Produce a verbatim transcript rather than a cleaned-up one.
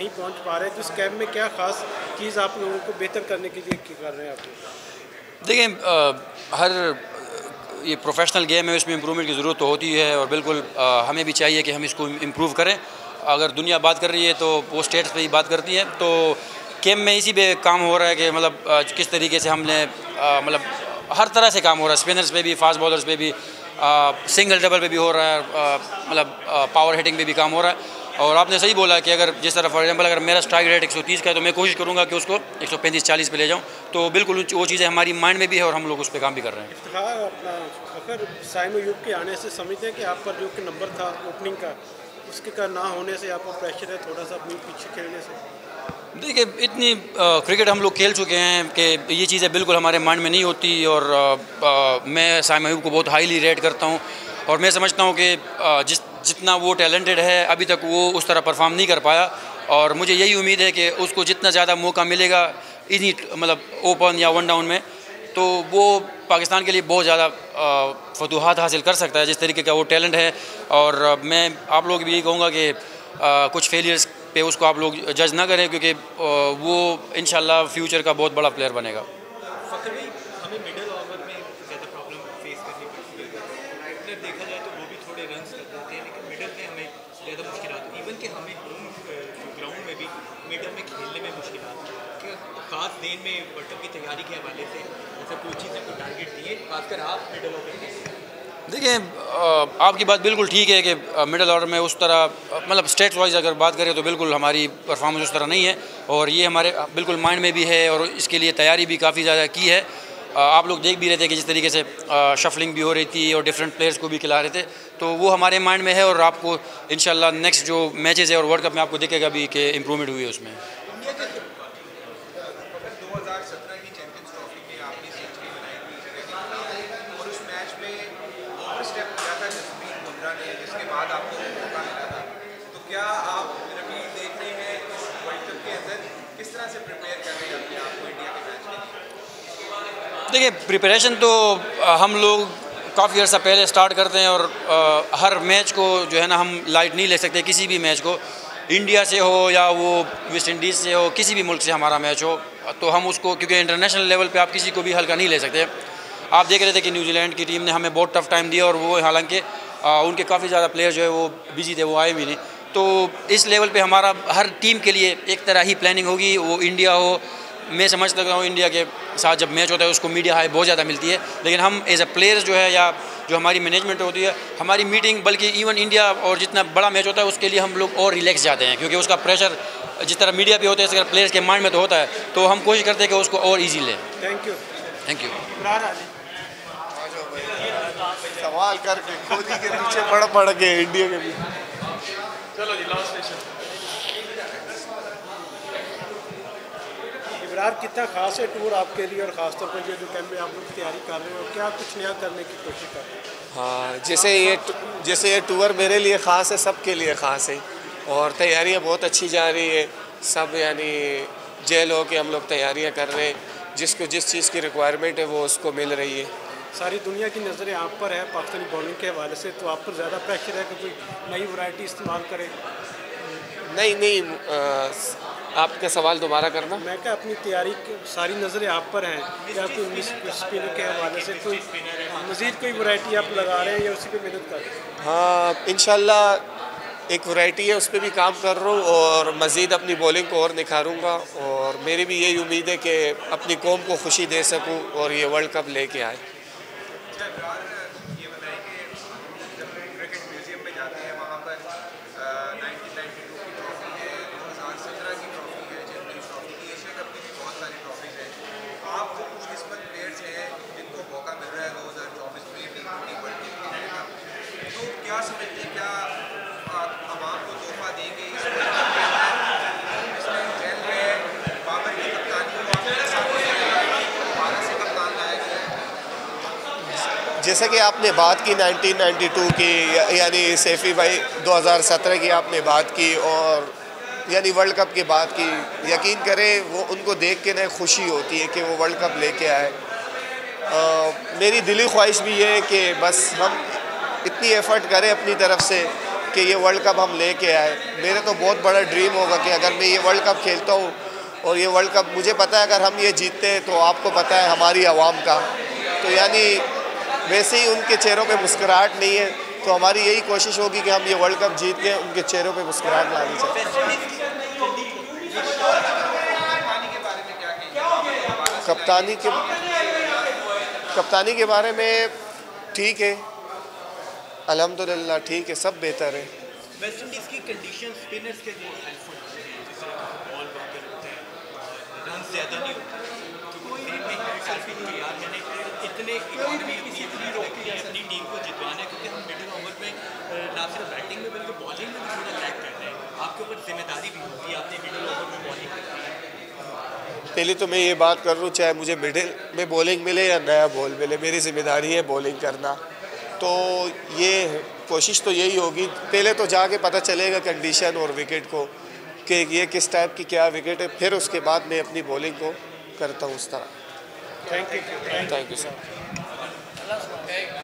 नहीं पहुंच पा रहे, तो इस कैंप में क्या खास चीज़ आप लोगों को बेहतर करने के लिए कर रहे हैं आप लोग? देखिए, हर ये प्रोफेशनल गेम है, उसमें इम्प्रूवमेंट की ज़रूरत तो होती है और बिल्कुल आ, हमें भी चाहिए कि हम इसको इम्प्रूव करें। अगर दुनिया बात कर रही है तो वो स्टेट्स पे ही बात करती है, तो गेम में इसी पे काम हो रहा है कि मतलब किस तरीके से हमने मतलब हर तरह से काम हो रहा है, स्पिनर्स पे भी, फास्ट बॉलर्स पे भी, सिंगल डबल पे भी हो रहा है, मतलब पावर हिटिंग पे भी काम हो रहा है। और आपने सही बोला कि अगर जिस तरह फॉर एग्जांपल अगर मेरा स्ट्राइक रेट एक सौ तीस का है तो मैं कोशिश करूंगा कि उसको एक सौ पैंतीस चालीस पे ले जाऊं, तो बिल्कुल वो चीज़ें हमारी माइंड में भी है और हम लोग उस पर काम भी कर रहे हैं। इफ्तिखार अपना फखर साइम यूब के आने से समझते हैं कि आप पर जो कि नंबर था ओपनिंग का, उसके का ना होने से आपको प्रेशर है थोड़ा सा अपनी पीछे खेलने से? देखिए, इतनी आ, क्रिकेट हम लोग खेल चुके हैं कि ये चीज़ें बिल्कुल हमारे माइंड में नहीं होती और आ, आ, मैं साइम अयूब को बहुत हाईली रेट करता हूँ और मैं समझता हूँ कि आ, जिस जितना वो टैलेंटेड है अभी तक वो उस तरह परफॉर्म नहीं कर पाया और मुझे यही उम्मीद है कि उसको जितना ज़्यादा मौका मिलेगा इन्हीं मतलब ओपन या वन डाउन में, तो वो पाकिस्तान के लिए बहुत ज़्यादा फतूहत हासिल कर सकता है जिस तरीके का वो टैलेंट है। और मैं आप लोग भी यही कहूँगा कि आ, कुछ फेलियर्स पे उसको आप लोग जज ना करें क्योंकि आ, वो इंशाल्लाह फ्यूचर का बहुत बड़ा प्लेयर बनेगा। देखिए, आपकी बात बिल्कुल ठीक है कि मिडल ऑर्डर में उस तरह मतलब स्टेट वाइज अगर बात करें तो बिल्कुल हमारी परफॉर्मेंस उस तरह नहीं है और ये हमारे बिल्कुल माइंड में भी है और इसके लिए तैयारी भी काफ़ी ज़्यादा की है। आप लोग देख भी रहे थे कि जिस तरीके से शफलिंग भी हो रही थी और डिफरेंट प्लेयर्स को भी खिला रहे थे, तो वो हमारे माइंड में है और आपको इंशाल्लाह नेक्स्ट जो मैचेस है और वर्ल्ड कप में आपको दिखेगा भी कि इम्प्रूवमेंट हुई है उसमें। देखिए, प्रिपरेशन तो हम लोग काफ़ी अर्सा पहले स्टार्ट करते हैं और आ, हर मैच को जो है ना हम लाइट नहीं ले सकते। किसी भी मैच को, इंडिया से हो या वो वेस्ट इंडीज़ से हो, किसी भी मुल्क से हमारा मैच हो, तो हम उसको क्योंकि इंटरनेशनल लेवल पे आप किसी को भी हल्का नहीं ले सकते। आप देख रहे थे कि न्यूजीलैंड की टीम ने हमें बहुत टफ टाइम दिया और वो हालांकि उनके काफ़ी ज़्यादा प्लेयर जो है वो बिजी थे, वो आए भी नहीं। तो इस लेवल पे हमारा हर टीम के लिए एक तरह ही प्लानिंग होगी, वो इंडिया हो। मैं समझता हूँ इंडिया के साथ जब मैच होता है उसको मीडिया हाई बहुत ज़्यादा मिलती है, लेकिन हम एज अ प्लेयर्स जो है या जो हमारी मैनेजमेंट होती है, हमारी मीटिंग बल्कि इवन इंडिया और जितना बड़ा मैच होता है उसके लिए हम लोग और रिलैक्स जाते हैं क्योंकि उसका प्रेशर जिस तरह मीडिया पे होता है इस तरह प्लेयर्स के माइंड में तो होता है, तो हम कोशिश करते हैं कि उसको और ईजी लें। थैंक यू थैंक यू सवाल करके खुद ही के पीछे पड़ पड़ के इंडिया के पीछे। चलो जी, लास्ट क्वेश्चन। इब्रार, कितना खास है टूर आपके लिए और खास तौर पर ये जो कैंप में आप लोग तैयारी कर रहे हो और क्या कुछ नया करने की कोशिश कर रहे हो? हाँ, जैसे ये जैसे ये टूर मेरे लिए ख़ास है, सबके लिए ख़ास है और तैयारियाँ बहुत अच्छी जा रही है। सब यानी जेल हो के हम लोग तैयारियाँ कर रहे हैं, जिसको जिस चीज़ की रिक्वायरमेंट है वो उसको मिल रही है। सारी दुनिया की नज़रें आप पर है पाकिस्तानी बॉलिंग के हवाले से, तो आप पर ज़्यादा प्रेशर है कि कोई नई वैरायटी इस्तेमाल करें? नहीं नहीं आ, आपका सवाल दोबारा करना। मैं क्या अपनी तैयारी, सारी नज़रें आप पर हैं या कोई स्पिनर के हवाले से कोई मज़ीद कोई वैरायटी आप लगा रहे हैं या उसी पर मेहनत कर रहे हैं? हाँ, इंशाल्लाह एक वैरायटी है उस पर भी काम कर रहा हूँ और मज़ीद अपनी बॉलिंग को और निखारूँगा और मेरी भी यही उम्मीद है कि अपनी कौम को खुशी दे सकूँ और ये वर्ल्ड कप लेके आए। जैसा कि आपने बात की नाइनटीन नाइंटी टू की, यानी सैफी भाई दो हज़ार सत्रह की आपने बात की और यानी वर्ल्ड कप की बात की, यकीन करें वो उनको देख के ना खुशी होती है कि वो वर्ल्ड कप लेके आए। आ, मेरी दिली ख्वाहिश भी ये है कि बस हम इतनी एफ़र्ट करें अपनी तरफ से कि ये वर्ल्ड कप हम लेके आए। मेरे तो बहुत बड़ा ड्रीम होगा कि अगर मैं ये वर्ल्ड कप खेलता हूँ और ये वर्ल्ड कप मुझे पता है अगर हम ये जीतते हैं तो आपको पता है हमारी आवाम का, तो यानी वैसे ही उनके चेहरों पे मुस्कुराहट नहीं है, तो हमारी यही कोशिश होगी कि हम ये वर्ल्ड कप जीत के उनके चेहरों पे मुस्कुराहट लानी चाहिए। कप्तानी के कप्तानी के बारे में ठीक है, अल्हम्दुलिल्लाह ठीक है, सब बेहतर है। वेस्ट इंडीज़ की कंडीशन स्पिनर्स के लिए हेल्पफुल हैं, जिस तरह बॉल बंकर होते हैं, रन ज़्यादा नहीं होते, इतने इकोनॉमी इतनी रोकती है अपनी टीम को जितवाना, क्योंकि हम मिडिल ओवर में ना सिर्फ बैटिंग में बल्कि बॉलिंग में भी थोड़ा लैग कर रहे हैं। आपके ऊपर जिम्मेदारी भी होती है, आपने मिडिल ओवर में बॉलिंग करती है। पहले तो मैं ये बात कर लूँ, चाहे मुझे मिडिल में बॉलिंग मिले या नया बॉल मिले, मेरी जिम्मेदारी है बॉलिंग करना। तो ये कोशिश तो यही होगी, पहले तो जाके पता चलेगा कंडीशन और विकेट को कि ये किस टाइप की क्या विकेट है, फिर उसके बाद मैं अपनी बॉलिंग को करता हूँ उस तरह। Thank you, thank you sir.